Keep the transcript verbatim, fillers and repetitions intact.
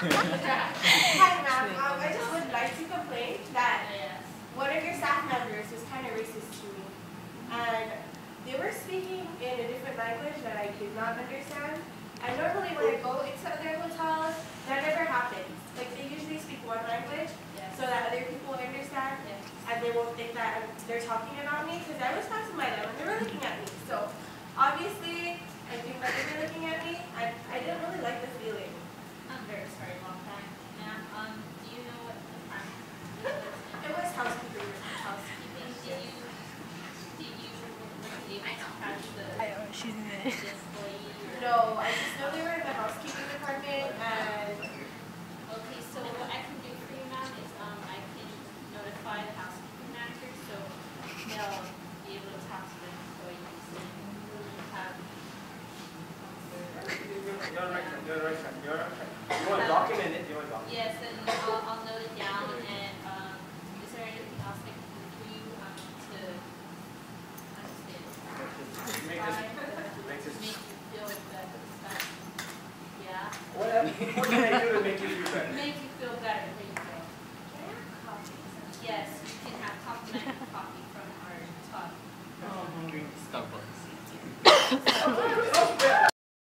Hi ma'am, um, I just would like to complain that one of your staff members was kind of racist to me. And they were speaking in a different language that I did not understand. And normally when I go into other hotels, that never happens. Like they usually speak one language so that other people understand and they won't think that they're talking about me because I was talking by them and they were looking at me. So obviously, I think that they were looking at me. I, I didn't really like the feeling. I'm very sorry about that. Ma'am, um, do you know what the time was? It was housekeeping. Housekeeping. Did you, did you, were you able to catch the employee? No, I just know they were in the housekeeping department and... Okay, so what I can do for you, ma'am, is um, I can notify the housekeeping manager so they'll be able to talk to the employees and we'll have... You're right, you're right, you're right. You want to document it? You want to document it? Yes, and I'll, I'll note it down. And um, is there anything else I can do for you um, to understand? Make this, make this. Make you feel better. Yeah. What, what can I do to make you feel better? Make you feel better. There you go. Can I have coffee? Yes, you can have coffee. I have coffee from our talk. Oh, I'm hungry. Starbucks.